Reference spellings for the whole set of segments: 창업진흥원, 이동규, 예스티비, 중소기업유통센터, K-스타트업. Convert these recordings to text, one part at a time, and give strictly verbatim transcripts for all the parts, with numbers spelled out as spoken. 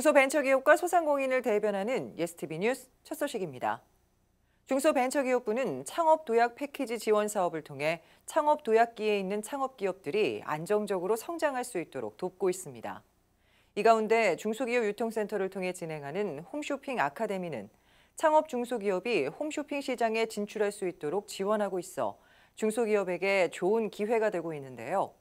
중소벤처기업과 소상공인을 대변하는 예스티비 뉴스 첫 소식입니다. 중소벤처기업부는 창업도약 패키지 지원 사업을 통해 창업도약기에 있는 창업기업들이 안정적으로 성장할 수 있도록 돕고 있습니다. 이 가운데 중소기업유통센터를 통해 진행하는 홈쇼핑 아카데미는 창업 중소기업이 홈쇼핑 시장에 진출할 수 있도록 지원하고 있어 중소기업에게 좋은 기회가 되고 있는데요.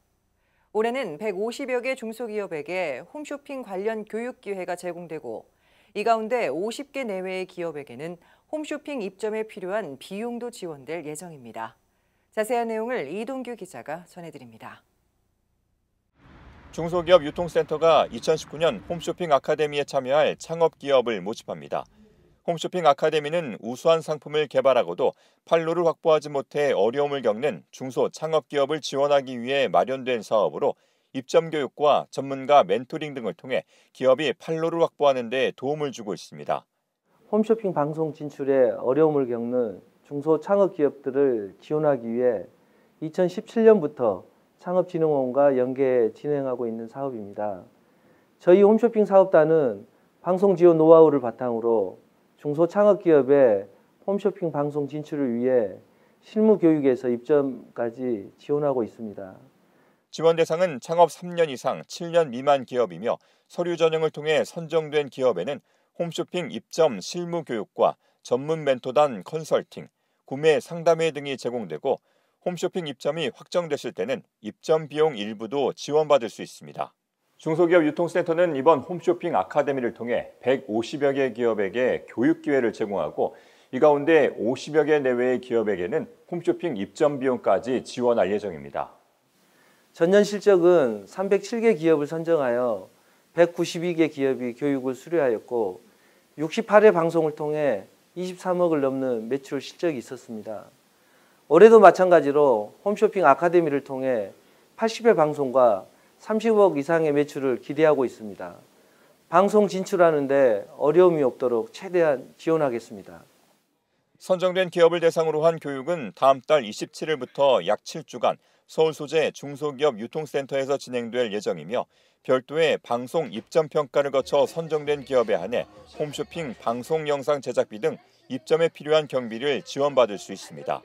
올해는 백오십여 개 중소기업에게 홈쇼핑 관련 교육 기회가 제공되고 이 가운데 오십 개 내외의 기업에게는 홈쇼핑 입점에 필요한 비용도 지원될 예정입니다. 자세한 내용을 이동규 기자가 전해드립니다. 중소기업 유통센터가 이천십구 년 홈쇼핑 아카데미에 참여할 창업기업을 모집합니다. 홈쇼핑 아카데미는 우수한 상품을 개발하고도 판로를 확보하지 못해 어려움을 겪는 중소 창업기업을 지원하기 위해 마련된 사업으로 입점 교육과 전문가 멘토링 등을 통해 기업이 판로를 확보하는 데 도움을 주고 있습니다. 홈쇼핑 방송 진출에 어려움을 겪는 중소 창업기업들을 지원하기 위해 이천십칠 년부터 창업진흥원과 연계해 진행하고 있는 사업입니다. 저희 홈쇼핑 사업단은 방송 지원 노하우를 바탕으로 중소 창업기업의 홈쇼핑 방송 진출을 위해 실무 교육에서 입점까지 지원하고 있습니다. 지원 대상은 창업 삼 년 이상 칠 년 미만 기업이며 서류 전형을 통해 선정된 기업에는 홈쇼핑 입점 실무 교육과 전문 멘토단 컨설팅, 구매 상담회 등이 제공되고 홈쇼핑 입점이 확정됐을 때는 입점 비용 일부도 지원받을 수 있습니다. 중소기업 유통센터는 이번 홈쇼핑 아카데미를 통해 백오십여 개 기업에게 교육 기회를 제공하고 이 가운데 오십여 개 내외의 기업에게는 홈쇼핑 입점 비용까지 지원할 예정입니다. 전년 실적은 삼백칠 개 기업을 선정하여 백구십이 개 기업이 교육을 수료하였고 육십팔 회 방송을 통해 이십삼억을 넘는 매출 실적이 있었습니다. 올해도 마찬가지로 홈쇼핑 아카데미를 통해 팔십 회 방송과 삼십억 이상의 매출을 기대하고 있습니다. 방송 진출하는데 어려움이 없도록 최대한 지원하겠습니다. 선정된 기업을 대상으로 한 교육은 다음 달 이십칠 일부터 약 칠 주간 서울 소재 중소기업 유통센터에서 진행될 예정이며 별도의 방송 입점 평가를 거쳐 선정된 기업에 한해 홈쇼핑 방송 영상 제작비 등 입점에 필요한 경비를 지원받을 수 있습니다.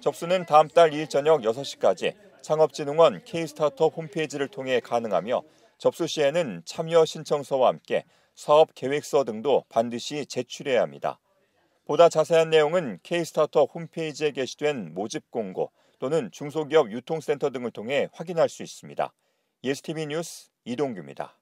접수는 다음 달 이 일 저녁 여섯 시까지 창업진흥원 K-스타트업 홈페이지를 통해 가능하며 접수 시에는 참여 신청서와 함께 사업 계획서 등도 반드시 제출해야 합니다. 보다 자세한 내용은 K-스타트업 홈페이지에 게시된 모집 공고 또는 중소기업 유통센터 등을 통해 확인할 수 있습니다. 예스티비 뉴스 이동규입니다.